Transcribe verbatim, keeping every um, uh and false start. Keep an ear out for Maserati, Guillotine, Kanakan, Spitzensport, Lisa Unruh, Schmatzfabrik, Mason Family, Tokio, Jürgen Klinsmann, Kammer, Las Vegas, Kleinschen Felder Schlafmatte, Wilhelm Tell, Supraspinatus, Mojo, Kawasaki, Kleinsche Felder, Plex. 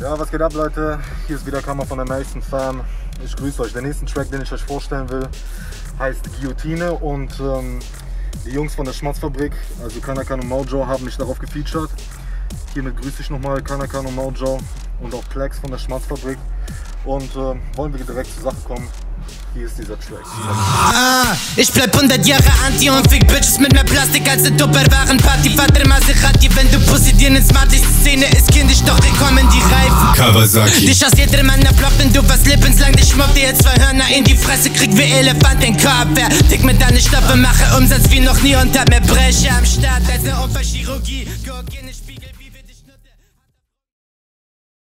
Ja, was geht ab, Leute? Hier ist wieder Kammer von der Mason Family. Ich grüße euch. Der nächsten Track, den ich euch vorstellen will, heißt Guillotine und ähm, die Jungs von der Schmatzfabrik, also Kanakan und Mojo, haben mich darauf gefeatured. Hiermit grüße ich nochmal Kanakan und Mojo und auch Plex von der Schmatzfabrik. Und ähm, wollen wir direkt zur Sache kommen. Hier ist dieser Track. Ah, ich bleib hundert Jahre anti und fick Bitches mit mehr Plastik als eine Tupperwaren-Party. Vater Maserati, wenn du Pussy dir ins Smart ist, die Szene ist kindisch, doch dir kommen die Reifen. Kawasaki. Dich aus jedem Mann abblockt, wenn du was lebenslang dich schmuckt, dir jetzt zwei Hörner in die Fresse, krieg wie Elefant den Kopf. Wer dick mit deiner Stoppe, mache Umsatz wie noch nie und hab mehr Brecher am Start als eine Unfallchirurgie.